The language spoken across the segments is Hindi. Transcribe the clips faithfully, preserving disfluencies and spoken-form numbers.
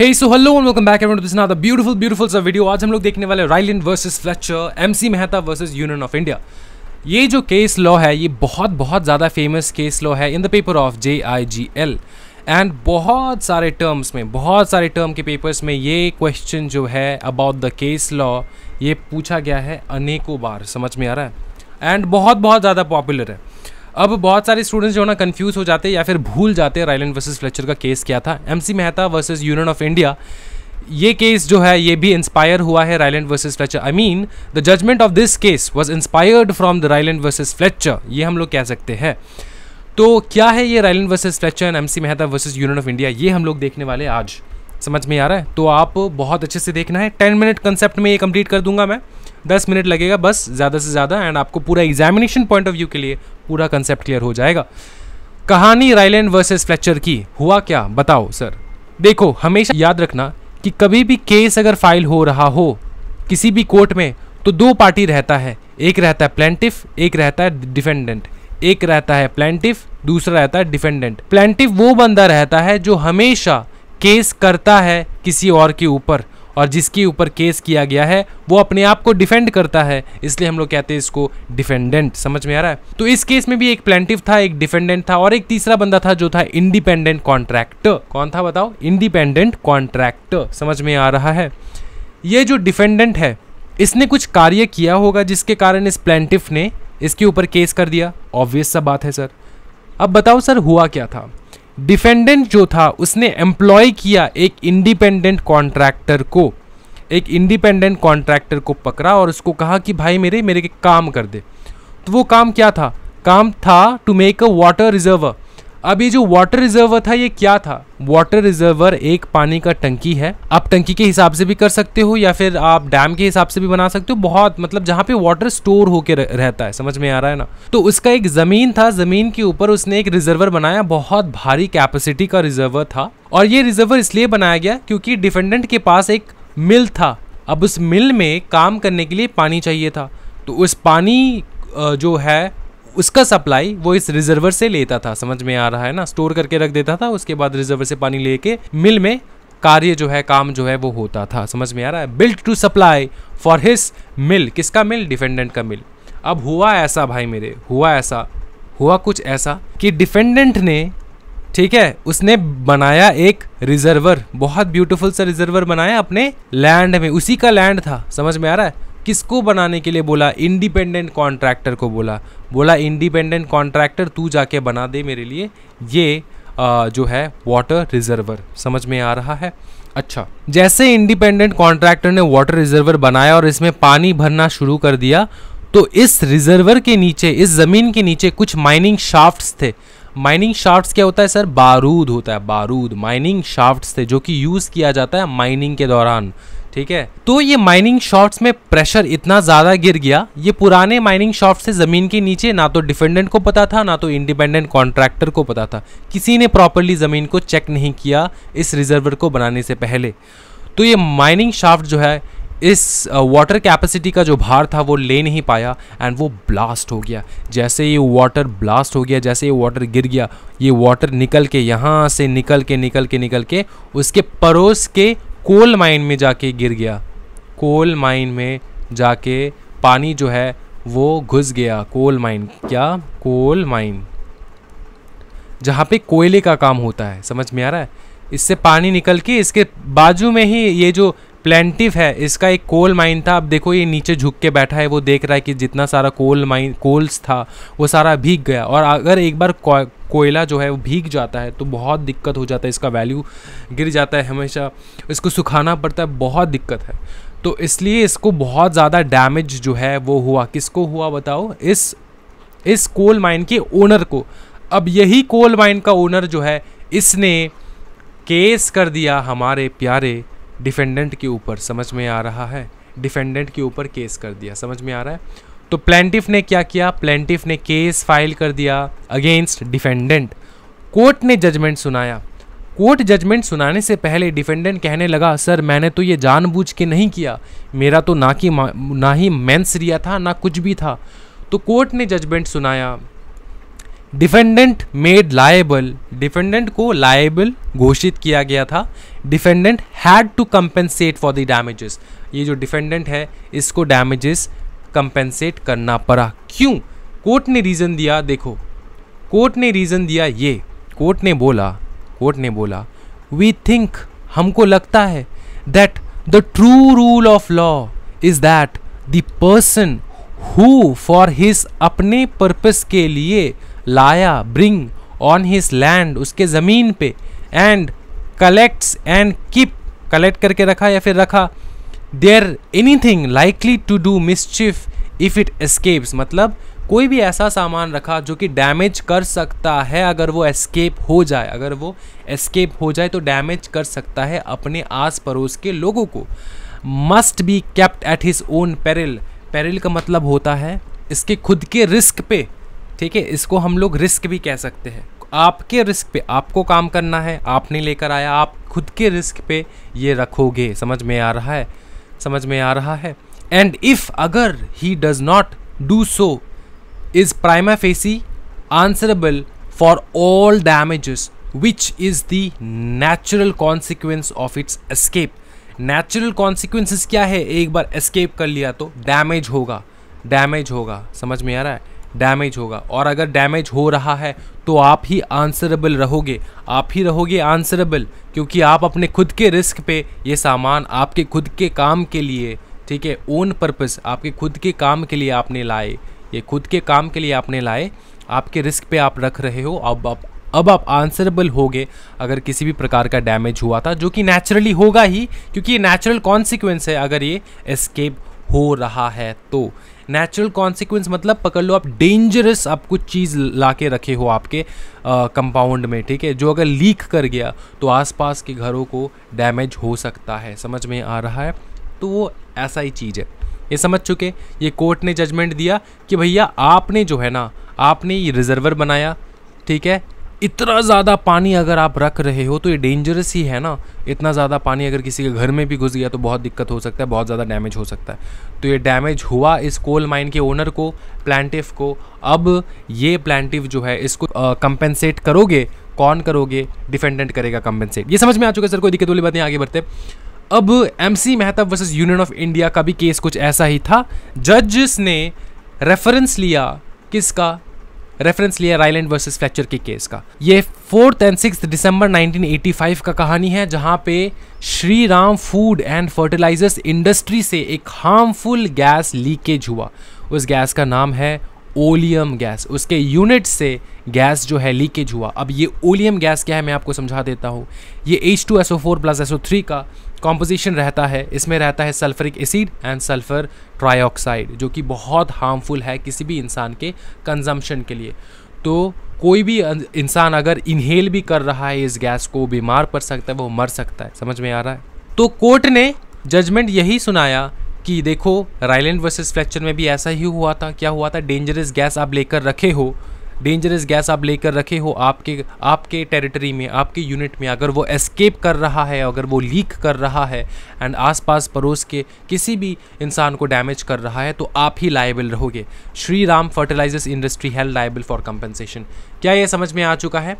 Hey so hello and welcome back everyone to this another beautiful beautiful सा वीडियो। आज हम लोग देखने वाले Ryland versus Fletcher, MC Mehta versus union of India. ये जो केस लॉ है ये बहुत बहुत ज़्यादा फेमस केस लॉ है in the paper of J I G L and बहुत सारे टर्म्स में, बहुत सारे टर्म के पेपर्स में ये क्वेश्चन जो है अबाउट द केस लॉ ये पूछा गया है अनेकों बार। समझ में आ रहा है एंड बहुत बहुत ज़्यादा पॉपुलर है। अब बहुत सारे स्टूडेंट्स जो है ना कन्फ्यूज़ हो जाते हैं या फिर भूल जाते हैं रायलैंड वर्सेस फ्लेचर का केस क्या था। MC Mehta versus union of India ये केस जो है ये भी इंस्पायर हुआ है Ryland versus Fletcher. I mean the judgement of this case was inspired from the Ryland versus Fletcher, ये हम लोग कह सकते हैं। तो क्या है ये Ryland versus Fletcher and MC Mehta versus union of India, ये हम लोग देखने वाले आज। समझ में आ रहा है? तो आप बहुत अच्छे से देखना है। टेन मिनट कंसेप्ट में ये कंप्लीट कर दूंगा मैं, दस मिनट लगेगा बस ज़्यादा से ज़्यादा, एंड आपको पूरा एग्जामिनेशन पॉइंट ऑफ व्यू के लिए पूरा कंसेप्ट क्लियर हो जाएगा। कहानी रायलैंड वर्सेस फ्लेचर की हुआ क्या, बताओ सर। देखो, हमेशा याद रखना कि कभी भी केस अगर फाइल हो रहा हो किसी भी कोर्ट में तो दो पार्टी रहता है, एक रहता है प्लेंटिफ, एक रहता है डिफेंडेंट। एक रहता है प्लेंटिफ, दूसरा रहता है डिफेंडेंट। प्लेंटिफ वो बंदा रहता है जो हमेशा केस करता है किसी और के ऊपर, और जिसके ऊपर केस किया गया है वो अपने आप को डिफेंड करता है, इसलिए हम लोग कहते हैं इसको डिफेंडेंट। समझ में आ रहा है? तो इस केस में भी एक प्लेंटिफ था, एक डिफेंडेंट था, और एक तीसरा बंदा था जो था इंडिपेंडेंट कॉन्ट्रैक्टर। कौन था बताओ? Independent contractor. समझ में आ रहा है? ये जो डिफेंडेंट है इसने कुछ कार्य किया होगा जिसके कारण इस प्लेंटिफ ने इसके ऊपर केस कर दिया। ऑब्वियस सा बात है सर। अब बताओ सर हुआ क्या था। डिफेंडेंट जो था उसने एम्प्लॉय किया एक इंडिपेंडेंट कॉन्ट्रैक्टर को, एक इंडिपेंडेंट कॉन्ट्रैक्टर को पकड़ा और उसको कहा कि भाई मेरे मेरे के काम कर दे। तो वो काम क्या था? काम था to make a water reservoir. अब ये जो वाटर रिजर्वर था ये क्या था? वाटर रिजर्वर एक पानी का टंकी है। आप टंकी के हिसाब से भी कर सकते हो या फिर आप डैम के हिसाब से भी बना सकते हो, बहुत मतलब जहाँ पे वाटर स्टोर होके रहता है। समझ में आ रहा है ना? तो उसका एक ज़मीन था, ज़मीन के ऊपर उसने एक रिजर्वर बनाया, बहुत भारी कैपेसिटी का रिजर्वर था। और ये रिजर्वर इसलिए बनाया गया क्योंकि डिफेंडेंट के पास एक मिल था। अब उस मिल में काम करने के लिए पानी चाहिए था, तो उस पानी जो है उसका सप्लाई वो इस रिजर्वर से लेता था। समझ में आ रहा है ना? स्टोर करके रख देता था, उसके बाद रिजर्वर से पानी लेके मिल में कार्य जो है, काम जो है वो होता था। समझ में आ रहा है? Built to supply for his mill. किसका मिल? डिफेंडेंट का मिल। अब हुआ ऐसा भाई मेरे, हुआ ऐसा, हुआ कुछ ऐसा कि डिफेंडेंट ने, ठीक है, उसने बनाया एक रिजर्वर, बहुत ब्यूटीफुल सा रिजर्वर बनाया अपने लैंड में। उसी का लैंड था। समझ में आ रहा है? किसको बनाने के लिए बोला? इंडिपेंडेंट कॉन्ट्रैक्टर को बोला। बोला इंडिपेंडेंट कॉन्ट्रैक्टर तू जाके बना दे मेरे लिए ये आ, जो है वाटर रिजर्वर। समझ में आ रहा है? अच्छा, जैसे इंडिपेंडेंट कॉन्ट्रैक्टर ने वाटर रिजर्वर बनाया और इसमें पानी भरना शुरू कर दिया, तो इस रिजर्वर के नीचे, इस ज़मीन के नीचे कुछ माइनिंग शाफ्ट्स थे। माइनिंग शाफ्ट्स क्या होता है सर? बारूद होता है, बारूद। माइनिंग शाफ्ट्स थे जो कि यूज़ किया जाता है माइनिंग के दौरान, ठीक है। तो ये माइनिंग शाफ्ट्स में प्रेशर इतना ज़्यादा गिर गया, ये पुराने माइनिंग शाफ्ट्स से ज़मीन के नीचे ना तो डिफेंडेंट को पता था ना तो इंडिपेंडेंट कॉन्ट्रैक्टर को पता था। किसी ने प्रॉपरली ज़मीन को चेक नहीं किया इस रिजर्वर को बनाने से पहले। तो ये माइनिंग शाफ्ट जो है इस वाटर कैपेसिटी का जो भार था वो ले नहीं पाया एंड वो ब्लास्ट हो गया। जैसे ये वाटर ब्लास्ट हो गया, जैसे ये वाटर गिर गया, ये वाटर निकल के यहाँ से निकल के निकल के निकल के उसके पड़ोस के कोल माइन में जाके गिर गया। कोल माइन में जाके पानी जो है वो घुस गया। कोल माइन क्या? कोल माइन जहाँ पे कोयले का काम होता है। समझ में आ रहा है? इससे पानी निकल के इसके बाजू में ही ये जो प्लेंटिफ है इसका एक कोल माइन था। अब देखो ये नीचे झुक के बैठा है, वो देख रहा है कि जितना सारा कोल माइन कोल्स था वो सारा भीग गया। और अगर एक बार कोयला जो है वो भीग जाता है तो बहुत दिक्कत हो जाता है, इसका वैल्यू गिर जाता है, हमेशा इसको सुखाना पड़ता है, बहुत दिक्कत है। तो इसलिए इसको बहुत ज़्यादा डैमेज जो है वो हुआ। किसको हुआ बताओ? इस इस कोल माइन के ओनर को। अब यही कोल माइन का ओनर जो है इसने केस कर दिया हमारे प्यारे डिफेंडेंट के ऊपर। समझ में आ रहा है? डिफेंडेंट के ऊपर केस कर दिया। समझ में आ रहा है? तो प्लेंटिफ ने क्या किया? प्लेंटिफ ने केस फाइल कर दिया अगेंस्ट डिफेंडेंट। कोर्ट ने जजमेंट सुनाया। कोर्ट जजमेंट सुनाने से पहले डिफेंडेंट कहने लगा सर मैंने तो ये जानबूझ के नहीं किया, मेरा तो ना कि ना ही मेंस रिया था ना कुछ भी था। तो कोर्ट ने जजमेंट सुनाया। डिफेंडेंट मेड लायबल, डिफेंडेंट को लायबल घोषित किया गया था. Defendant had to compensate for the damages. ये जो डिफेंडेंट है इसको डैमेजेस कंपेंसेट करना पड़ा. क्यों? कोर्ट ने रीज़न दिया. देखो कोर्ट ने रीज़न दिया ये, कोर्ट ने बोला कोर्ट ने बोला वी थिंक, हमको लगता है, that the true rule of law is that the person who for his, अपने पर्पस के लिए, लाया, ब्रिंग ऑन हिज लैंड, उसके ज़मीन पे, and collects and keep, collect करके रखा या फिर रखा, there anything likely to do mischief if it escapes, मतलब कोई भी ऐसा सामान रखा जो कि डैमेज कर सकता है अगर वो एस्केप हो जाए, अगर वो एस्केप हो जाए तो डैमेज कर सकता है अपने आस पड़ोस के लोगों को. Must be kept at his own peril. Peril का मतलब होता है इसके खुद के रिस्क पे, ठीक है, इसको हम लोग रिस्क भी कह सकते हैं. आपके रिस्क पे आपको काम करना है, आपने लेकर आया, आप खुद के रिस्क पे ये रखोगे. समझ में आ रहा है? समझ में आ रहा है. एंड इफ़, अगर, he does not do so is prima facie answerable for all damages which is the natural consequence of its escape. Natural consequences क्या है? एक बार एस्केप कर लिया तो डैमेज होगा, डैमेज होगा. समझ में आ रहा है? डैमेज होगा. और अगर डैमेज हो रहा है तो आप ही आंसरेबल रहोगे, आप ही रहोगे आंसरेबल, क्योंकि आप अपने खुद के रिस्क पे ये सामान आपके खुद के काम के लिए, ठीक है, ओन पर्पस, आपके खुद के काम के लिए आपने लाए, ये खुद के काम के लिए आपने लाए, आपके रिस्क पे आप रख रहे हो. अब आप अब आप आंसरेबल होगे अगर किसी भी प्रकार का डैमेज हुआ था, जो कि नेचुरली होगा ही, क्योंकि ये नेचुरल कॉन्सिक्वेंस है अगर ये एस्केप हो रहा है तो. नेचुरल कॉन्सिक्वेंस मतलब पकड़ लो आप डेंजरस, आप कुछ चीज़ ला के रखे हो आपके कंपाउंड में, ठीक है, जो अगर लीक कर गया तो आसपास के घरों को डैमेज हो सकता है. समझ में आ रहा है? तो वो ऐसा ही चीज़ है, ये समझ चुके. ये कोर्ट ने जजमेंट दिया कि भैया आपने जो है ना, आपने ये रिजर्वर बनाया, ठीक है, इतना ज़्यादा पानी अगर आप रख रहे हो तो ये डेंजरस ही है ना. इतना ज़्यादा पानी अगर किसी के घर में भी घुस गया तो बहुत दिक्कत हो सकता है, बहुत ज़्यादा डैमेज हो सकता है. तो ये डैमेज हुआ इस कोल माइन के ओनर को, प्लांटिफ को. अब ये प्लांटिफ जो है इसको कंपेंसेट करोगे. कौन करोगे? डिफेंडेंट करेगा कंपेंसेट. ये समझ में आ चुका है सर, कोई दिक्कत वाली बात नहीं. आगे बढ़ते. अब M C Mehta versus union of India का भी केस कुछ ऐसा ही था. जजेस ने रेफरेंस लिया, किसका रेफरेंस लिया? राइलैंड वर्सेस फ्लेचर के केस का. ये fourth and sixth December nineteen eighty five का कहानी है, जहाँ पे Shri Ram food and fertilisers industry से एक हार्मफुल गैस लीकेज हुआ. उस गैस का नाम है ओलियम गैस. उसके यूनिट से गैस जो है लीकेज हुआ. अब ये ओलियम गैस क्या है मैं आपको समझा देता हूँ. ये H two S O four plus S O three का कॉम्पोजिशन रहता है. इसमें रहता है sulphuric acid and sulphur trioxide, जो कि बहुत हार्मफुल है किसी भी इंसान के कंजम्पशन के लिए. तो कोई भी इंसान अगर इन्हेल भी कर रहा है इस गैस को, बीमार पड़ सकता है, वो मर सकता है. समझ में आ रहा है? तो कोर्ट ने जजमेंट यही सुनाया कि देखो, राइलैंड वर्सेस फ्लेचर में भी ऐसा ही हुआ था. क्या हुआ था? डेंजरस गैस आप लेकर रखे हो, डेंजरस गैस आप लेकर रखे हो आपके आपके टेरिटरी में, आपके यूनिट में. अगर वो एस्केप कर रहा है, अगर वो लीक कर रहा है एंड आसपास पड़ोस के किसी भी इंसान को डैमेज कर रहा है, तो आप ही लायबल रहोगे. Shri Ram fertilisers industry held liable for compensation. क्या ये समझ में आ चुका है?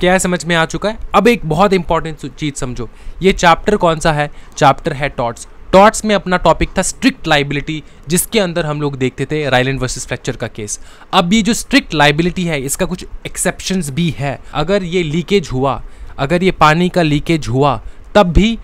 क्या समझ में आ चुका है? अब एक बहुत इंपॉर्टेंट चीज़ समझो. ये चैप्टर कौन सा है? चैप्टर है टॉट्स. टॉट्स में अपना टॉपिक था स्ट्रिक्ट लाइबिलिटी, जिसके अंदर हम लोग देखते थे राइलैंड वर्सेस फ्लेचर का केस. अब ये जो स्ट्रिक्ट लाइबिलिटी है, इसका कुछ एक्सेप्शंस भी है. अगर ये लीकेज हुआ, अगर ये पानी का लीकेज हुआ, तब भी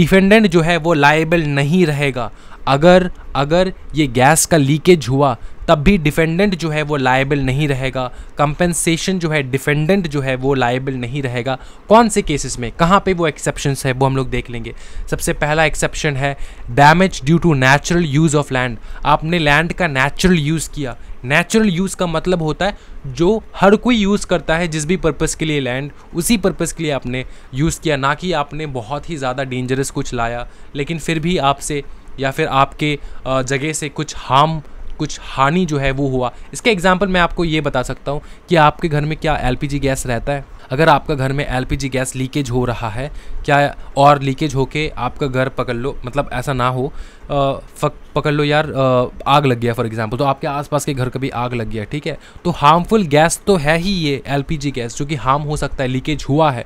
डिफेंडेंट जो है वो लायबल नहीं रहेगा. अगर अगर ये गैस का लीकेज हुआ, तब भी डिफेंडेंट जो है वो लायबल नहीं रहेगा. कंपेंसेशन जो है डिफेंडेंट जो है वो लायबल नहीं रहेगा. कौन से केसेस में, कहाँ पे वो एक्सेप्शंस है, वो हम लोग देख लेंगे. सबसे पहला एक्सेप्शन है damage due to natural use of land. आपने लैंड का नेचुरल यूज़ किया. नेचुरल यूज़ का मतलब होता है जो हर कोई यूज़ करता है, जिस भी पर्पज़ के लिए लैंड, उसी पर्पज़ के लिए आपने यूज़ किया, ना कि आपने बहुत ही ज़्यादा डेंजरस कुछ लाया लेकिन फिर भी आपसे या फिर आपके जगह से कुछ हार्म, कुछ हानि जो है वो हुआ. इसका एग्जांपल मैं आपको ये बता सकता हूँ कि आपके घर में क्या एलपीजी गैस रहता है? अगर आपका घर में एलपीजी गैस लीकेज हो रहा है क्या और लीकेज होके आपका घर पकड़ लो, मतलब ऐसा ना हो फक पकड़ लो यार आग लग गया फॉर एग्जांपल, तो आपके आसपास के घर कभी आग लग गया, ठीक है, तो हार्मफुल गैस तो है ही ये एलपीजी गैस जो कि हार्म हो सकता है, लीकेज हुआ है,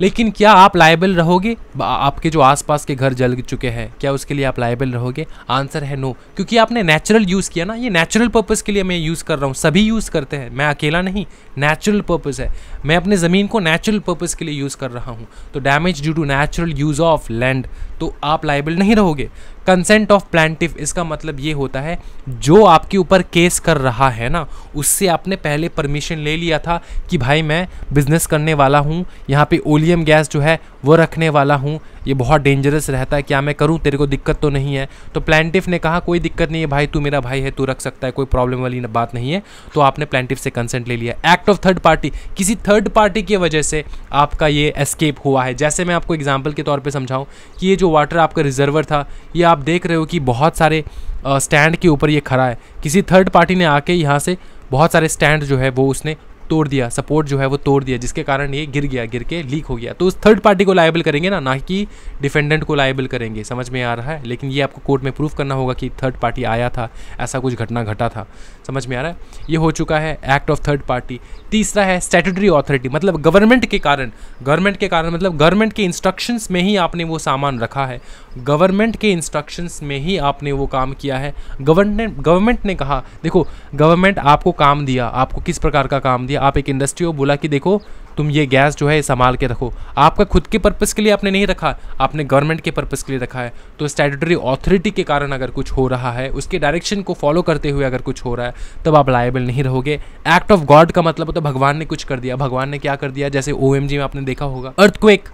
लेकिन क्या आप लायबल रहोगे? आपके जो आसपास के घर जल चुके हैं क्या उसके लिए आप लायबल रहोगे? आंसर है नो, क्योंकि आपने नेचुरल यूज़ किया ना, ये नेचुरल पर्पस के लिए मैं यूज़ कर रहा हूँ, सभी यूज़ करते हैं, मैं अकेला नहीं, नेचुरल पर्पस है, मैं अपने ज़मीन को नेचुरल पर्पस के लिए यूज़ कर रहा हूँ, तो damage due to natural use of land, तो आप लायबल नहीं रहोगे। कंसेंट ऑफ प्लांटिफ, इसका मतलब ये होता है जो आपके ऊपर केस कर रहा है ना उससे आपने पहले परमिशन ले लिया था कि भाई मैं बिज़नेस करने वाला हूँ, यहाँ पे ओलियम गैस जो है वो रखने वाला हूँ, ये बहुत डेंजरस रहता है, क्या मैं करूँ, तेरे को दिक्कत तो नहीं है? तो प्लांटिफ ने कहा कोई दिक्कत नहीं है भाई, तू मेरा भाई है, तू रख सकता है, कोई प्रॉब्लम वाली बात नहीं है, तो आपने प्लांटिफ से कंसेंट ले लिया। एक्ट ऑफ थर्ड पार्टी, किसी थर्ड पार्टी की वजह से आपका ये एस्केप हुआ है। जैसे मैं आपको एग्जाम्पल के तौर पर समझाऊँ कि ये जो वाटर आपका रिजर्वर था, ये आप देख रहे हो कि बहुत सारे स्टैंड के ऊपर ये खड़ा है, किसी थर्ड पार्टी ने आके यहाँ से बहुत सारे स्टैंड जो है वो उसने तोड़ दिया, सपोर्ट जो है वो तोड़ दिया, जिसके कारण ये गिर गया, गिर के लीक हो गया, तो उस थर्ड पार्टी को लायबल करेंगे ना, ना कि डिफेंडेंट को लायबल करेंगे, समझ में आ रहा है? लेकिन ये आपको कोर्ट में प्रूफ करना होगा कि थर्ड पार्टी आया था, ऐसा कुछ घटना घटा था, समझ में आ रहा है? ये हो चुका है एक्ट ऑफ थर्ड पार्टी। तीसरा है स्टैट्यूटरी अथॉरिटी, मतलब गवर्नमेंट के कारण, गवर्नमेंट के कारण मतलब गवर्नमेंट के इंस्ट्रक्शंस में ही आपने वो सामान रखा है, गवर्नमेंट के इंस्ट्रक्शंस में ही आपने वो काम किया है, गवर्नमेंट गवर्नमेंट ने कहा, देखो गवर्नमेंट आपको काम दिया, आपको किस प्रकार का काम दिया, आप एक इंडस्ट्री हो, बोला कि देखो तुम ये गैस जो है संभाल के रखो, आपका खुद के पर्पस के लिए आपने नहीं रखा, आपने गवर्नमेंट के पर्पस के लिए रखा है, तो स्टैट्यूटरी अथॉरिटी के कारण अगर कुछ हो रहा है, उसके डायरेक्शन को फॉलो करते हुए अगर कुछ हो रहा है, तब आप लायबल नहीं रहोगे। एक्ट ऑफ गॉड का मतलब होता है भगवान ने कुछ कर दिया, भगवान ने क्या कर दिया, जैसे ओएमजी में आपने देखा होगा अर्थक्वेक,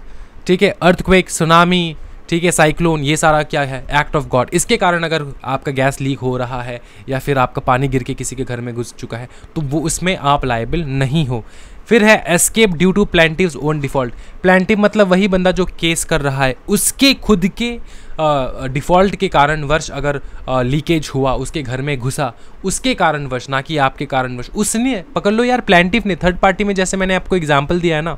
ठीक है, अर्थक्वेक, सुनामी, ठीक है, साइक्लोन, ये सारा क्या है, एक्ट ऑफ गॉड। इसके कारण अगर आपका गैस लीक हो रहा है या फिर आपका पानी गिर के किसी के घर में घुस चुका है, तो वो उसमें आप लायबल नहीं हो। फिर है escape due to plaintiff's own default, plaintiff मतलब वही बंदा जो केस कर रहा है, उसके खुद के डिफ़ॉल्ट के कारणवश अगर लीकेज हुआ, उसके घर में घुसा, उसके कारणवश, ना कि आपके कारणवश, उसने पकड़ लो यार प्लांटिव ने, थर्ड पार्टी में जैसे मैंने आपको एग्जाम्पल दिया है ना,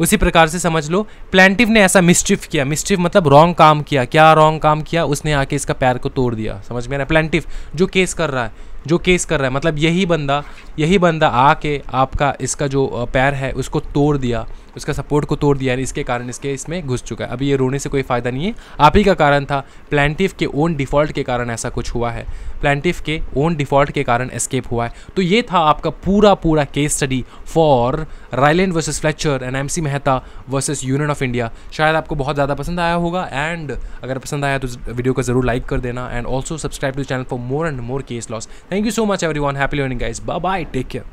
उसी प्रकार से समझ लो प्लांटिव ने ऐसा मिस्चिफ किया, मिस्चिफ मतलब रॉन्ग काम किया, क्या रॉन्ग काम किया, उसने आके इसका पैर को तोड़ दिया, समझ में आ रहा है? प्लांटिव जो केस कर रहा है, जो केस कर रहा है मतलब यही बंदा, यही बंदा आके आपका इसका जो पैर है उसको तोड़ दिया, उसका सपोर्ट को तोड़ दिया, इसके कारण इसके इसमें घुस चुका है। अभी ये रोने से कोई फ़ायदा नहीं है, आप ही का कारण था, प्लांटिव के ओन डिफ़ॉल्ट के कारण ऐसा कुछ हुआ है, प्लांटिव के ओन डिफ़ॉल्ट के कारण एस्केप हुआ है। तो ये था आपका पूरा पूरा case study for Ryland versus Fletcher and M C Mehta versus union of India. शायद आपको बहुत ज़्यादा पसंद आया होगा, एंड अगर पसंद आया तो वीडियो को ज़रूर लाइक कर देना, and also subscribe to channel for more and more case laws. Thank you so much everyone. Happy learning guys. Bye bye. Take care.